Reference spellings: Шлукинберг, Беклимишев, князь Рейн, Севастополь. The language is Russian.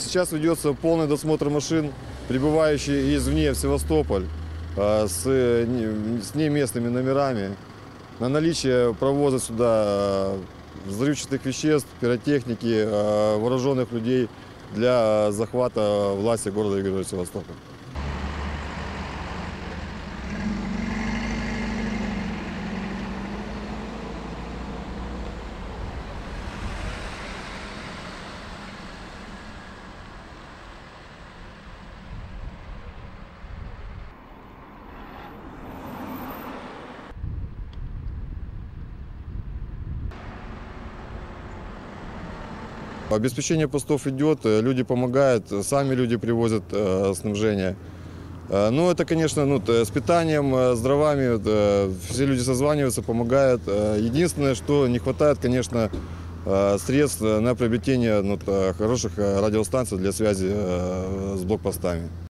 Сейчас ведется полный досмотр машин, прибывающих извне в Севастополь, с неместными номерами, на наличие провоза сюда взрывчатых веществ, пиротехники, вооруженных людей для захвата власти города и героя Севастополя. Обеспечение постов идет, люди помогают, сами люди привозят снабжение. Ну, это, конечно, с питанием, с дровами, все люди созваниваются, помогают. Единственное, что не хватает, конечно, средств на приобретение хороших радиостанций для связи с блокпостами.